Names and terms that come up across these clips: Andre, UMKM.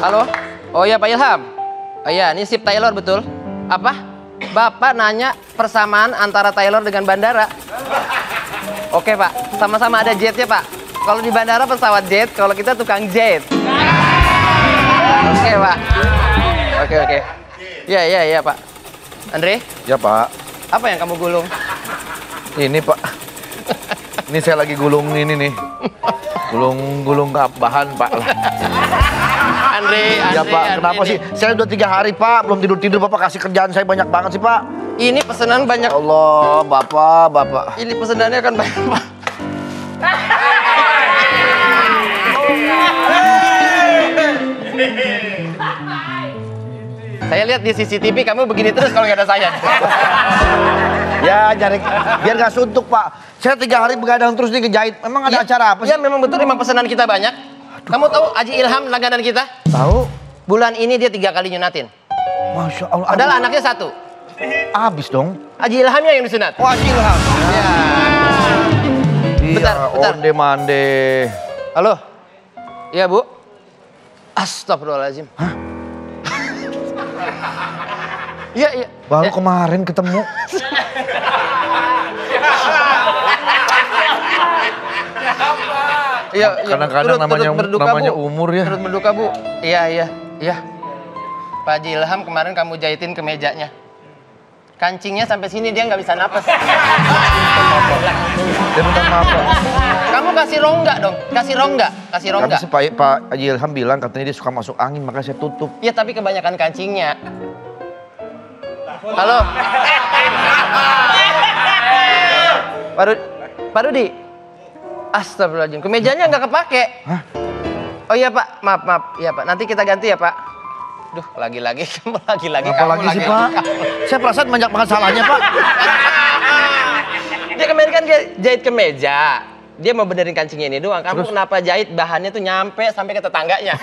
Halo? Oh iya Pak Ilham? Oh iya, ini sip Taylor betul? Apa? Bapak nanya persamaan antara Taylor dengan bandara. Oke Pak, sama-sama ada jetnya Pak. Kalau di bandara pesawat jet, kalau kita tukang jet. Oke Pak. Oke. Iya Pak. Andre? Ya Pak. Apa yang kamu gulung? Ini Pak. Ini saya lagi gulung ini nih. Gulung bahan Pak. Andre, ya Pak, kenapa sih? Saya udah 3 hari Pak, belum tidur-tidur. Bapak kasih kerjaan saya banyak banget sih Pak. Ini pesanan banyak. Allah, Bapak. Ini pesanannya akan banyak Pak. Saya lihat di CCTV kamu begini terus kalau nggak ada saya. Ya, biar nggak suntuk Pak. Saya 3 hari begadang terus nih ngejahit. Memang ada acara apa sih? Ya, memang betul, memang pesanan kita banyak. Kamu tahu Haji Ilham langganan kita? Tahu. Bulan ini dia 3 kali nyunatin. Masya Allah. Padahal anaknya 1. Abis dong. Haji Ilhamnya yang disunat. Oh, Haji Ilham. Ya. Bentar. Onde mande. Halo. Iya, Bu. Astagfirullahaladzim. Hah? Iya. Baru kemarin ketemu. Iya, kadang-kadang namanya umur ya. Turut berduka Bu. Iya. Pak Haji Ilham kemarin kamu jahitin ke mejanya. Kancingnya sampai sini dia nggak bisa napas. Dia minta maaf. Kamu kasih rongga dong. Tapi Pak Haji Ilham bilang katanya dia suka masuk angin, makanya saya tutup. Iya, tapi kebanyakan kancingnya. Halo. Pak Rudi. Astagfirullahaladzim, kemejanya nggak kepake. Hah? Oh iya Pak, maaf. Iya Pak, nanti kita ganti ya Pak. Duh, lagi-lagi kamu. Pak? Saya perasaan banyak banget salahnya Pak. Dia kemarin kan jahit kemeja. Dia mau benerin kancingnya ini doang. Kamu terus? Kenapa jahit bahannya tuh nyampe sampai ke tetangganya?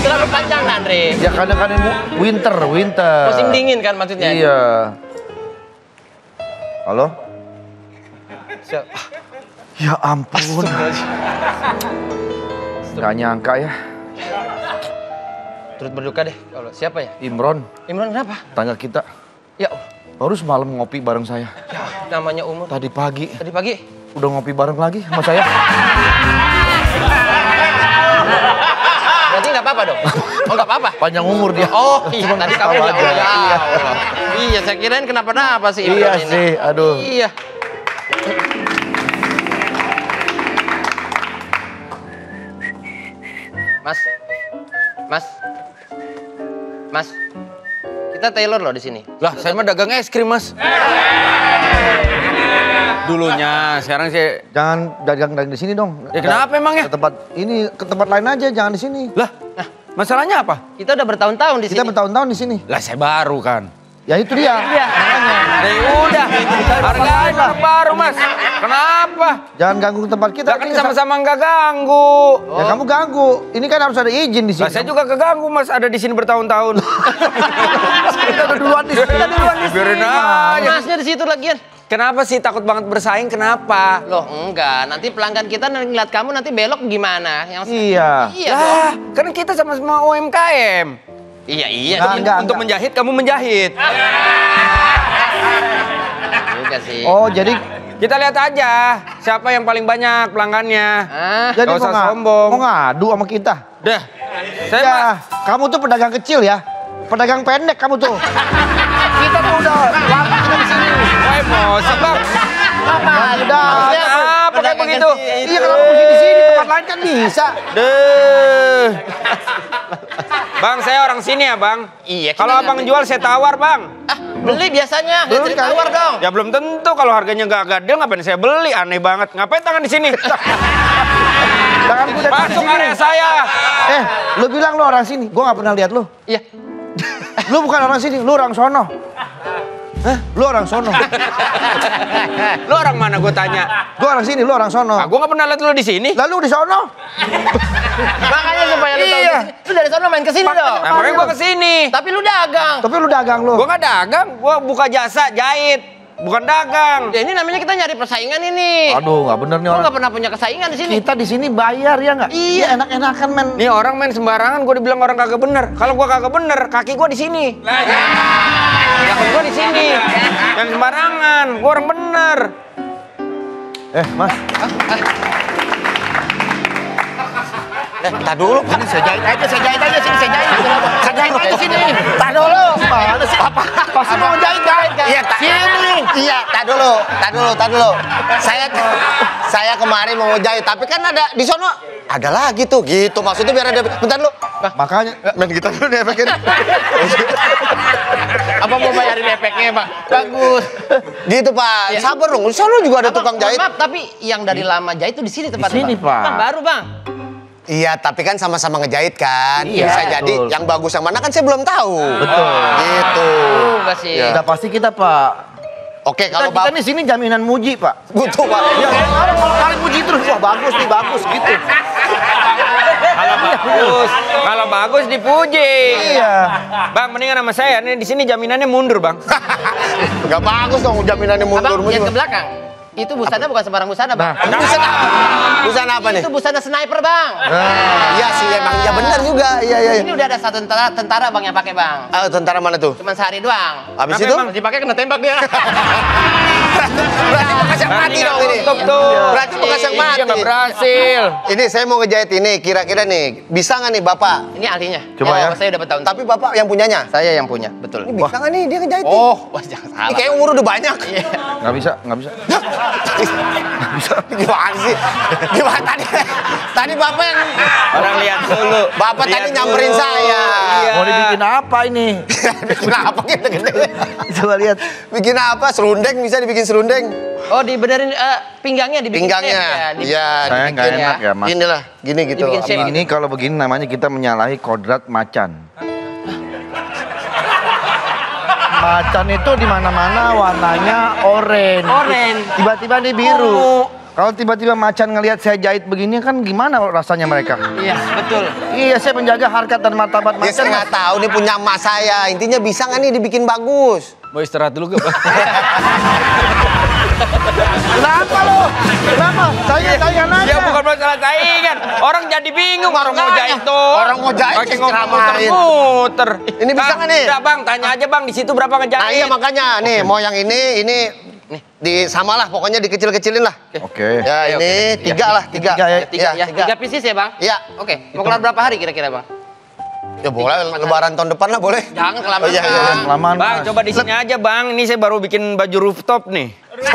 Terlalu panjang, Andre. Ya kadang-kadang winter. Musim dingin kan maksudnya? Iya. Halo? Ya ampun. Gak nyangka ya. Turut berduka deh. Kalau siapa ya? Imron kenapa? Tangga kita. Ya Allah. Baru semalam ngopi bareng saya. Ya, namanya umur. Tadi pagi? Udah ngopi bareng lagi sama saya. Berarti gak apa-apa dong? Oh gak apa-apa? Panjang umur dia. Oh iya, tadi kamu ya Allah. Iya, saya kirain kenapa sih Imron ini. Iya sih, aduh. Iya. Mas, kita Taylor loh di sini. Lah, saya mah dagang es krim, Mas. Dulunya, sekarang saya jangan dagang di sini dong. Ya kenapa emangnya? Ke tempat lain aja, jangan di sini. Lah, masalahnya apa? Kita udah bertahun-tahun di sini. Lah, saya baru kan. Ya itu dia. Udah, hargain anak baru Mas. Kenapa? Jangan ganggu tempat kita. Kan sama-sama nggak ganggu. Oh. Ya kamu ganggu. Ini kan harus ada izin di sini. Nah, saya juga keganggu Mas. Ada di sini bertahun-tahun. Kita duluan di sini. Biarin aja. Masnya di situ lagian. Kenapa sih takut banget bersaing? Kenapa? Loh enggak. Nanti pelanggan kita ngeliat kamu nanti belok gimana? Iya. Lah, kan kita sama-sama UMKM. Iya. Untuk menjahit kamu menjahit. Juga sih. Oh jadi kita lihat aja siapa yang paling banyak pelanggannya. Jadi gak usah sombong. Mau ngadu sama kita. Dah. Kamu tuh pedagang kecil ya. Pedagang pendek kamu tuh. Kita tuh udah lama di sini. Emosi bang. Apa kayak begitu? Iya kalau begini di sini tempat lain kan bisa. Deh. Bang, saya orang sini ya, Bang. Iya. Kalau abang jual, saya tawar, Bang. Ah, beli biasanya. Beli tawar dong. Ya belum tentu kalau harganya nggak gadel, ngapain saya beli? Aneh banget. Ngapain tangan di sini? Tanganku udah masuk area saya. Lu bilang lu orang sini. Gua nggak pernah lihat lu. Iya. Lu bukan orang sini, lu orang sono. Hah? Lu orang sono. Lu orang mana gue tanya? Gue orang sini, lu orang sono. Nah, gue gak pernah liat lu di sini. Lalu di sono. Makanya supaya lu tahu. Lu dari sono main kesini dong. Nah, makanya gue kesini. Tapi lu dagang. Lu. Gue gak dagang, gue buka jasa jahit. Bukan dagang. Ya ini namanya kita nyari persaingan ini. Aduh, nggak bener nih orang. Lu nggak pernah punya persaingan di sini. Kita di sini bayar ya nggak? Iya, enak-enakan men. Nih orang main sembarangan. Gue dibilang orang kagak bener. Kalau gue kagak bener, kaki gue di sini. Kaki gue di sini. Main sembarangan. Gue orang bener. Mas. Tadi dulu, ini saya jahit aja sini. Tadi dulu, mana sih? Pas mau jahit. Iya, sini. Iya, tadi dulu. Saya kemarin mau jahit, tapi kan ada di sono, ada lagi tuh, gitu. Maksudnya biar ada, bentar lu. Makanya main gitar dulu nih efeknya. Apa mau bayarin efeknya, Pak? Bagus. Gitu, Pak. Sabar dong, di sono juga ada tukang jahit. Maaf, tapi yang dari lama jahit tuh di sini tempatnya. Di sini, Pak. Bang, baru, Bang. Iya, tapi kan sama-sama ngejahit kan. Iya, bisa betul. Jadi yang bagus yang mana kan saya belum tahu. Betul. Gitu. Sih. Ya. Udah pasti kita, Pak. Oke, kalau Bapak. Kita di sini jaminan muji, Pak. Butuh, Pak. Ya, orang kalau kali muji terus, wah bagus nih, bagus gitu. Kalau bagus dipuji. Iya. Bang, mendingan sama saya nih di sini jaminannya mundur, Bang. Enggak bagus dong jaminannya mundur. Abang, lihat ke belakang. Itu busana bukan sembarang busana, Bang. Nah. Busana apa nih? Itu busana sniper, Bang. Iya sih, Bang. Ya benar juga. Iya. Ini udah ada satu tentara Bang yang pakai, Bang. Tentara mana tuh? Cuman sehari doang. Habis itu Bang dipakai kena tembak dia. Berarti bekas yang mati dong ini. Berarti bekas yang mati. Enggak berhasil. Ini saya mau ngejahit ini kira-kira nih. Bisa enggak nih, Bapak? Ini ahlinya. Coba ya. Saya udah bertahun. Tapi Bapak yang punyanya? Saya yang punya. Betul. Ini bisa enggak nih dia ngejahit? Oh, wah jangan salah. Ini kayak umur udah banyak. Enggak bisa. Gimana sih? Gimana tadi Bapak yang... Orang lihat dulu. Bapak lihat tadi nyamperin dulu. Saya. Iya. Mau dibikin apa ini? Bikin apa gede-gede? Coba lihat. Bikin apa? Serundeng, bisa dibikin serundeng. Oh, dibenerin pinggangnya dibikin. Pinggangnya. Iya, saya nggak enak ya, Mas. Inilah, gini gitu. Ini kalau begini namanya kita menyalahi kodrat macan. Macan itu di mana-mana warnanya oranye. Tiba-tiba dia biru. Oh. Kalau tiba-tiba macan ngelihat saya jahit begini kan gimana rasanya mereka? Iya, betul. Iya, saya menjaga harkat dan martabat macan. Saya nggak tahu nih punya emak saya. Intinya bisa nggak nih dibikin bagus? Mau istirahat dulu gak, Pak? Kenapa lo? Kenapa? Saya nanya. Ya bukan masalah saingan. Orang jadi bingung. Orang mau jahit tuh. Orang mau jahit. Pakai muter-muter. Ini bisa nggak nih? Udah Bang, tanya aja Bang. Di situ berapa ngejahit? Nah, iya makanya. Nih mau yang ini. Di sama lah, pokoknya dikecil-kecilin lah. Oke. Ya ini tiga pieces ya Bang? Iya. Oke. Mau kelar berapa hari kira-kira Bang? Ya boleh, lebaran tahun depan lah boleh. Jangan kelamaan. Kelamaan. Bang, coba di sini aja Bang. Ini saya baru bikin baju rooftop nih. Nah,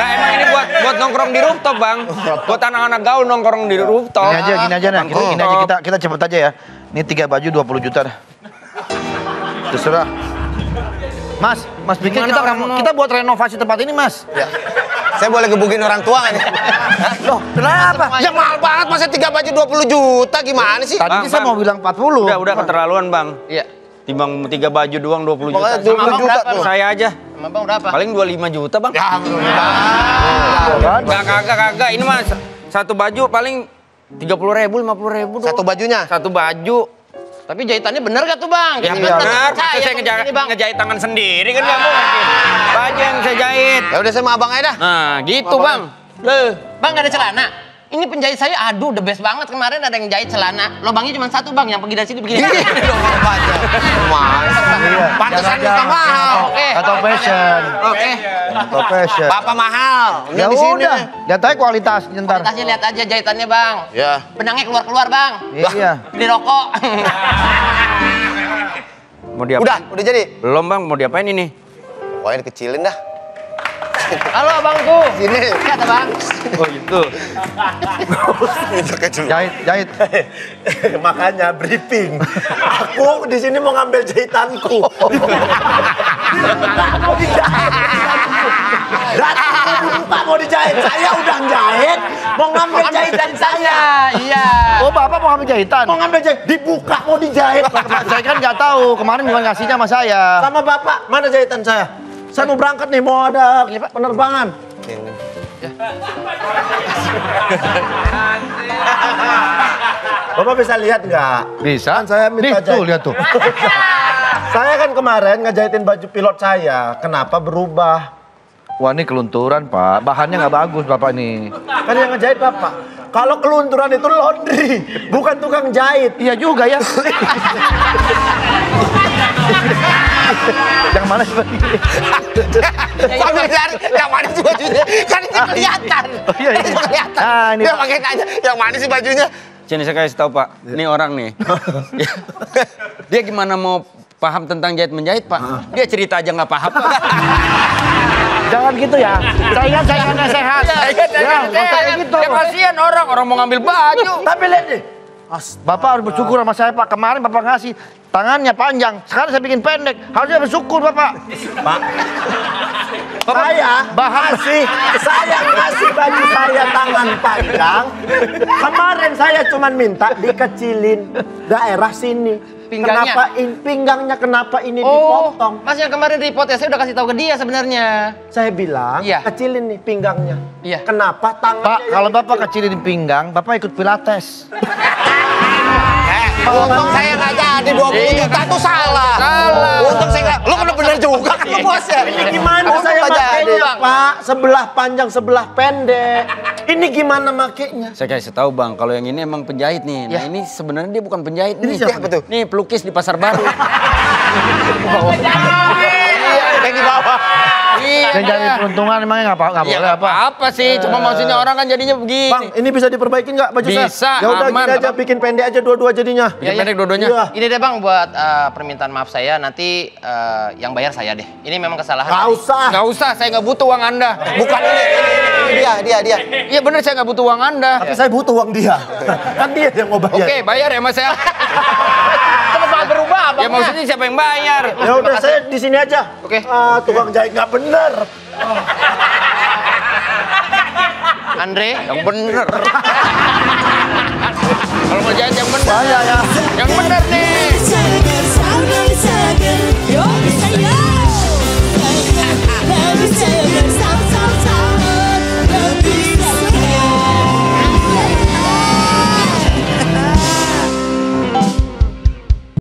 emang ini buat nongkrong di rooftop Bang. Buat anak-anak gaul nongkrong di rooftop. Gini aja. Kita cepet aja ya. Ini 3 baju 20 juta dah. Terserah. Mas pikir kita buat renovasi tempat ini Mas. Ya. Saya boleh gebukin orang tua kan? Loh, kenapa? Ya mahal banget masa 3 baju 20 juta gimana sih? Tadi saya mau bilang 40. Udah keterlaluan Bang. Iya. Timbang 3 baju doang 20 juta. Sama Bang berapa? Saya aja. Sama Bang berapa? Paling 25 juta Bang. Ya, kagak. Ini Mas, satu baju paling 30.000, 50.000 doang. Satu bajunya? Satu baju. Tapi jahitannya bener gak tuh Bang? Ya bener, saya ngejahit tangan sendiri kan gak mungkin. Baju yang saya jahit. Ya udah saya sama abang aja dah. Nah gitu Bang. Bang gak ada celana? Ini penjahit saya aduh the best banget kemarin ada yang jahit celana. Lobangnya cuma satu Bang, yang pergi dari situ begini. Gini dong lobangnya. Pantesan bisa mahal. Atau fashion. Oke. Atau fashion. Bapak mahal. Ya udah. Lihat aja kualitas. Kualitasnya lihat aja jahitannya Bang. Iya. Benangnya keluar-keluar Bang. Iya. Beli rokok. Mau diapain? Udah jadi? Belum Bang, mau diapain ini? Wah ini kecilin dah. Halo abangku. Sini. Lihat Bang. Oh gitu. Jahit. Makanya briefing. Aku di sini mau ngambil jahitanku. Bapak mau dijahit, saya udah jahit. Mau ngambil jahitan saya. Iya. Oh Bapak mau ngambil jahitan. Mau ngambil jahitan, dibuka mau dijahit. Saya kan nggak tahu, kemarin bukan ngasihnya sama saya. Sama bapak, mana jahitan saya? Saya mau berangkat nih, mau ada penerbangan. Bapak bisa lihat nggak? Bisa. Kan saya minta jahit. Tuh, lihat tuh. Saya kan kemarin ngejahitin baju pilot saya, kenapa berubah? Wah, ini kelunturan, Pak. Bahannya nggak bagus, Bapak ini. Kan yang ngejahit Bapak. Kalau kelunturan itu laundry, bukan tukang jahit. Iya juga ya. Yang mana sih? Sambil cari, yang mana sih bajunya? Kan itu kelihatan. Oh, iya, iya. Kelihatan. Nah, ini dia pakai nanya, yang mana sih bajunya? Sini saya kasih tahu, Pak. Ini orang nih. Dia gimana mau paham tentang jahit-menjahit, Pak? Dia cerita aja nggak paham. Jangan gitu ya. Saya kan sehat. Saya gitu. Ya kasihan orang mau ngambil baju. Tapi lihat deh. Bapak harus bersyukur sama saya, Pak. Kemarin Bapak ngasih tangannya panjang. Sekarang saya bikin pendek. Harusnya bersyukur, Bapak. Pak. Saya ngasih baju saya tangan panjang. Kemarin saya cuma minta dikecilin daerah sini. Pinggangnya. Kenapa ini dipotong? Mas yang kemarin report ya, saya udah kasih tahu ke dia sebenarnya. Saya bilang, iya, kecilin nih pinggangnya. Iya. Kenapa tangannya? Pak, kalau Bapak kecilin pinggang, Bapak ikut pilates. Untung saya nggak jadi 20 juta tuh salah. Untung saya nggak. Lu bener-bener juga kan bos ya. Ini gimana saya makainya, Pak? Sebelah panjang, sebelah pendek. Ini gimana makainya? Saya kasih tahu, Bang, kalau yang ini emang penjahit nih. Nah, ini sebenarnya dia bukan penjahit nih. Siapa tuh? Nih pelukis di Pasar Baru. Yang di bawah. Yang jadi peruntungan emangnya nggak boleh apa? Apa sih? Cuma maksudnya orang kan jadinya begini. Bang, ini bisa diperbaikin nggak baju saya? Bisa, aman. Kita aja bikin pendek aja dua-dua jadinya. Bikin pendek dua-duanya? Ini deh, Bang, buat permintaan maaf saya. Nanti yang bayar saya deh. Ini memang kesalahan. Nggak usah. Nggak usah, saya nggak butuh uang Anda. Bukan ini. Dia. Iya bener, saya nggak butuh uang Anda. Tapi saya butuh uang dia. Kan dia yang mau bayar. Oke, bayar ya, Mas ya. Berubah, Bang. Ya maksudnya siapa yang bayar? Ya udah saya di sini aja. Oke. Tukang jahit nggak bener. Andre yang bener.